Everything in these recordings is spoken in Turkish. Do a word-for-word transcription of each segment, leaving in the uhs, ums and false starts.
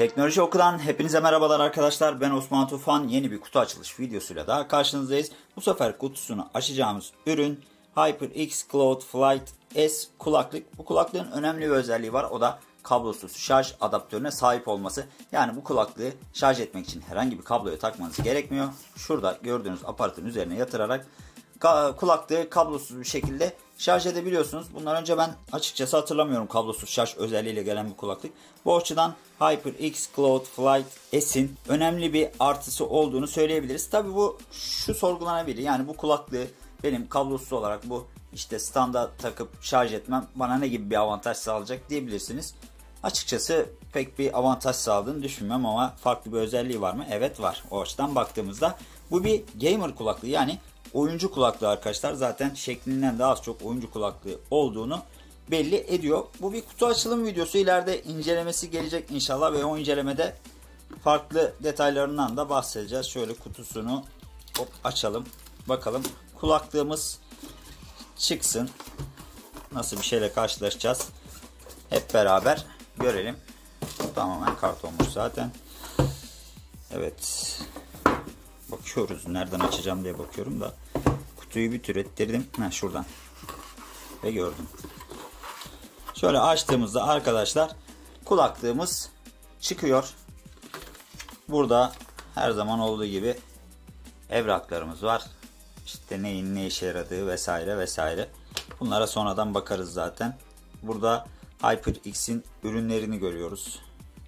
Teknoloji Oku'dan hepinize merhabalar arkadaşlar. Ben Osman Tufan. Yeni bir kutu açılış videosuyla daha karşınızdayız. Bu sefer kutusunu açacağımız ürün HyperX Cloud Flight S kulaklık. Bu kulaklığın önemli bir özelliği var. O da kablosuz şarj adaptörüne sahip olması. Yani bu kulaklığı şarj etmek için herhangi bir kabloya takmanız gerekmiyor. Şurada gördüğünüz aparatın üzerine yatırarak kulaklığı kablosuz bir şekilde şarj edebiliyorsunuz. Bundan önce ben açıkçası hatırlamıyorum kablosuz şarj özelliğiyle gelen bir kulaklık. Bu açıdan HyperX Cloud Flight S'in önemli bir artısı olduğunu söyleyebiliriz. Tabii bu şu sorgulanabilir. Yani bu kulaklığı benim kablosuz olarak bu işte standa takıp şarj etmem bana ne gibi bir avantaj sağlayacak diyebilirsiniz. Açıkçası pek bir avantaj sağladığını düşünmüyorum ama farklı bir özelliği var mı? Evet var. O açıdan baktığımızda bu bir gamer kulaklığı, yani oyuncu kulaklığı arkadaşlar. Zaten şeklinden daha az çok oyuncu kulaklığı olduğunu belli ediyor. Bu bir kutu açılım videosu. İleride incelemesi gelecek inşallah ve o incelemede farklı detaylarından da bahsedeceğiz. Şöyle kutusunu hop açalım. Bakalım kulaklığımız çıksın. Nasıl bir şeyle karşılaşacağız? Hep beraber görelim. Tamamen kartonmuş zaten. Evet. Bakıyoruz. Nereden açacağım diye bakıyorum da kutuyu bir tür ettirdim. Ha, şuradan. Ve gördüm. Şöyle açtığımızda arkadaşlar kulaklığımız çıkıyor. Burada her zaman olduğu gibi evraklarımız var. İşte neyin ne işe yaradığı vesaire vesaire. Bunlara sonradan bakarız zaten. Burada HyperX'in ürünlerini görüyoruz.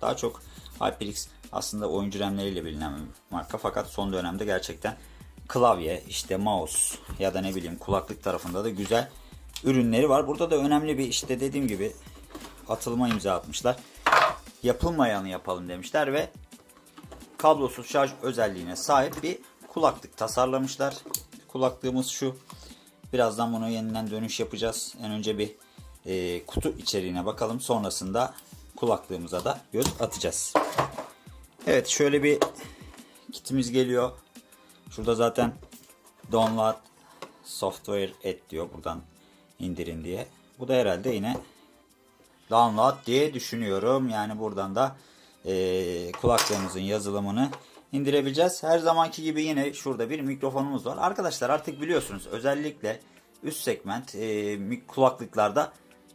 Daha çok HyperX aslında oyuncu remleriyle bilinen bir marka, fakat son dönemde gerçekten klavye, işte mouse ya da ne bileyim kulaklık tarafında da güzel ürünleri var. Burada da önemli bir işte dediğim gibi atılma imza atmışlar. Yapılmayanı yapalım demişler ve kablosuz şarj özelliğine sahip bir kulaklık tasarlamışlar. Kulaklığımız şu. Birazdan bunu yeniden dönüş yapacağız. En önce bir e, kutu içeriğine bakalım. Sonrasında kulaklığımıza da göz atacağız. Evet, şöyle bir kitimiz geliyor. Şurada zaten download software et diyor. Buradan indirin diye. Bu da herhalde yine download diye düşünüyorum. Yani buradan da e, kulaklığımızın yazılımını indirebileceğiz. Her zamanki gibi yine şurada bir mikrofonumuz var. Arkadaşlar artık biliyorsunuz özellikle üst segment e, kulaklıklarda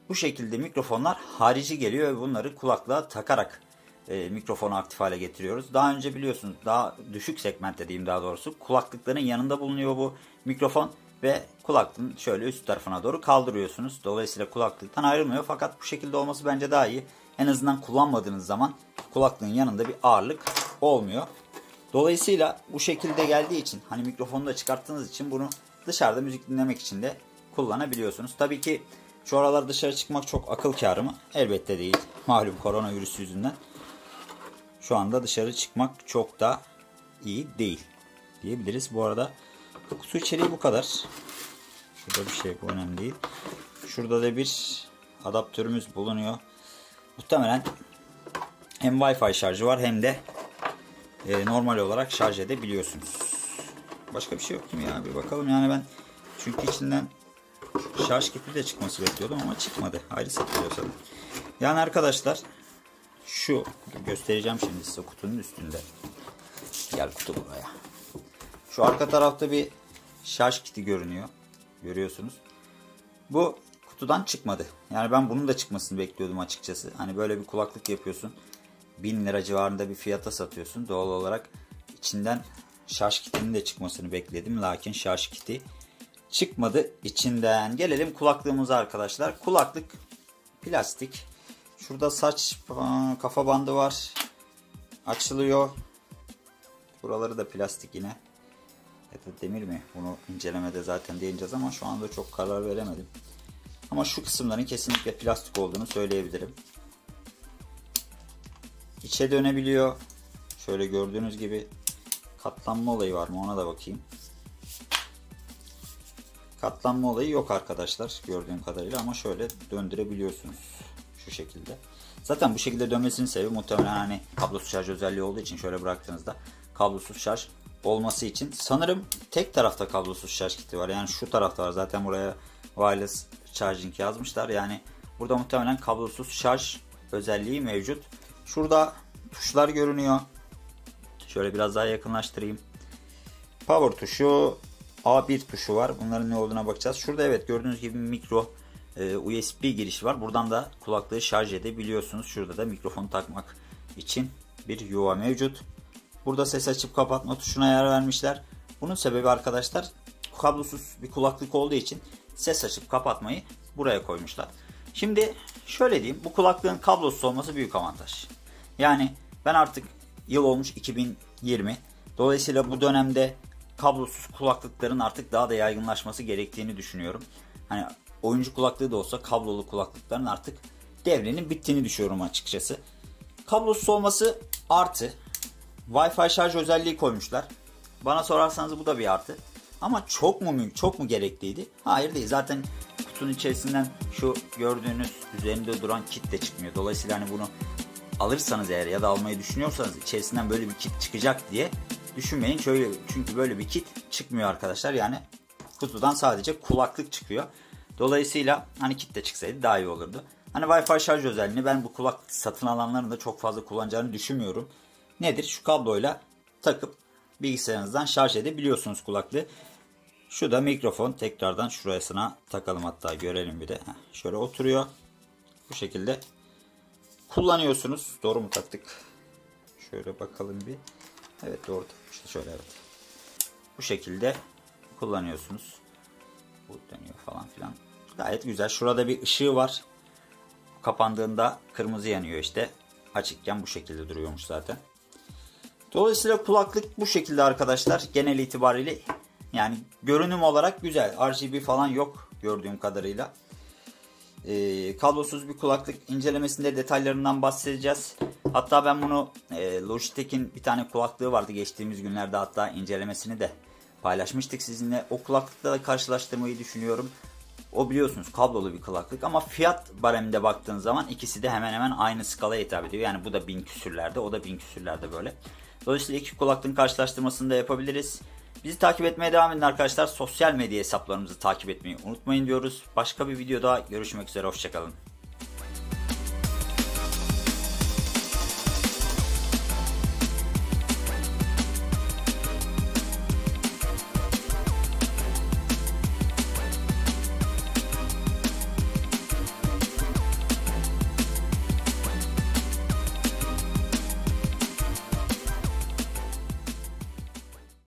bu şekilde mikrofonlar harici geliyor ve bunları kulaklığa takarak E, mikrofonu aktif hale getiriyoruz. Daha önce biliyorsunuz daha düşük segment dediğim daha doğrusu kulaklıkların yanında bulunuyor bu mikrofon ve kulaklığın şöyle üst tarafına doğru kaldırıyorsunuz. Dolayısıyla kulaklıktan ayrılmıyor, fakat bu şekilde olması bence daha iyi. En azından kullanmadığınız zaman kulaklığın yanında bir ağırlık olmuyor. Dolayısıyla bu şekilde geldiği için hani mikrofonu da çıkarttığınız için bunu dışarıda müzik dinlemek için de kullanabiliyorsunuz. Tabii ki şu aralar dışarı çıkmak çok akıl kârı mı? Elbette değil. Malum koronavirüs yüzünden. Şu anda dışarı çıkmak çok da iyi değil diyebiliriz. Bu arada kutu içeriği bu kadar. Şurada bir şey, bu önemli değil. Şurada da bir adaptörümüz bulunuyor. Muhtemelen hem Wi-Fi şarjı var hem de e, normal olarak şarj edebiliyorsunuz. Başka bir şey yok mu ya? Bir bakalım. Yani ben çünkü içinden şarj kiti de çıkması bekliyordum ama çıkmadı. Ayrı satılıyor sanırım. Yani arkadaşlar şu göstereceğim şimdi size kutunun üstünde. Gel kutu buraya. Şu arka tarafta bir şarj kiti görünüyor. Görüyorsunuz. Bu kutudan çıkmadı. Yani ben bunun da çıkmasını bekliyordum açıkçası. Hani böyle bir kulaklık yapıyorsun. bin lira civarında bir fiyata satıyorsun. Doğal olarak içinden şarj kitinin de çıkmasını bekledim. Lakin şarj kiti çıkmadı içinden. Gelelim kulaklığımıza arkadaşlar. Kulaklık plastik. Şurada saç kafa bandı var. Açılıyor. Buraları da plastik yine. Ya da demir mi? Bunu incelemede zaten değineceğiz ama şu anda çok karar veremedim. Ama şu kısımların kesinlikle plastik olduğunu söyleyebilirim. İçe dönebiliyor. Şöyle gördüğünüz gibi katlanma olayı var mı? Ona da bakayım. Katlanma olayı yok arkadaşlar gördüğüm kadarıyla ama şöyle döndürebiliyorsunuz. Şu şekilde. Zaten bu şekilde dönmesinin sebebi muhtemelen hani kablosuz şarj özelliği olduğu için, şöyle bıraktığınızda kablosuz şarj olması için. Sanırım tek tarafta kablosuz şarj kiti var. Yani şu tarafta var. Zaten buraya wireless charging yazmışlar. Yani burada muhtemelen kablosuz şarj özelliği mevcut. Şurada tuşlar görünüyor. Şöyle biraz daha yakınlaştırayım. Power tuşu, A bir tuşu var. Bunların ne olduğuna bakacağız. Şurada evet gördüğünüz gibi mikro e, U S B girişi var. Buradan da kulaklığı şarj edebiliyorsunuz. Şurada da mikrofon takmak için bir yuva mevcut. Burada ses açıp kapatma tuşuna yer vermişler. Bunun sebebi arkadaşlar kablosuz bir kulaklık olduğu için ses açıp kapatmayı buraya koymuşlar. Şimdi şöyle diyeyim, bu kulaklığın kablosuz olması büyük avantaj. Yani ben artık yıl olmuş iki bin yirmi. Dolayısıyla bu dönemde kablosuz kulaklıkların artık daha da yaygınlaşması gerektiğini düşünüyorum. Hani oyuncu kulaklığı da olsa kablolu kulaklıkların artık devrinin bittiğini düşünüyorum açıkçası. Kablosuz olması artı. Wi-Fi şarj özelliği koymuşlar. Bana sorarsanız bu da bir artı. Ama çok mu çok mu gerekliydi? Hayır değil. Zaten kutunun içerisinden şu gördüğünüz üzerinde duran kit de çıkmıyor. Dolayısıyla hani bunu alırsanız eğer ya da almayı düşünüyorsanız içerisinden böyle bir kit çıkacak diye düşünmeyin. Şöyle, çünkü böyle bir kit çıkmıyor arkadaşlar. Yani kutudan sadece kulaklık çıkıyor. Dolayısıyla hani kit de çıksaydı daha iyi olurdu. Hani Wi-Fi şarj özelliğini ben bu kulaklık satın alanların da çok fazla kullanacağını düşünmüyorum. Nedir? Şu kabloyla takıp bilgisayarınızdan şarj edebiliyorsunuz kulaklığı. Şu da mikrofon. Tekrardan şurasına takalım, hatta görelim bir de. Heh, şöyle oturuyor. Bu şekilde kullanıyorsunuz. Doğru mu taktık? Şöyle bakalım bir. Evet doğru. İşte şöyle evet. Bu şekilde kullanıyorsunuz. Bu dönüyor falan filan. Gayet güzel. Şurada bir ışığı var. Kapandığında kırmızı yanıyor işte. Açıkken bu şekilde duruyormuş zaten. Dolayısıyla kulaklık bu şekilde arkadaşlar. Genel itibariyle yani görünüm olarak güzel. R G B falan yok gördüğüm kadarıyla. E, kablosuz bir kulaklık incelemesinde detaylarından bahsedeceğiz. Hatta ben bunu e, Logitech'in bir tane kulaklığı vardı geçtiğimiz günlerde, hatta incelemesini de paylaşmıştık sizinle. O kulaklıkla da karşılaştırmayı düşünüyorum. O biliyorsunuz kablolu bir kulaklık ama fiyat bareminde baktığın zaman ikisi de hemen hemen aynı skalaya hitap ediyor. Yani bu da bin küsürlerde, o da bin küsürlerde böyle. Dolayısıyla iki kulaklığın karşılaştırmasını da yapabiliriz. Bizi takip etmeye devam edin arkadaşlar. Sosyal medya hesaplarımızı takip etmeyi unutmayın diyoruz. Başka bir videoda görüşmek üzere. Hoşçakalın.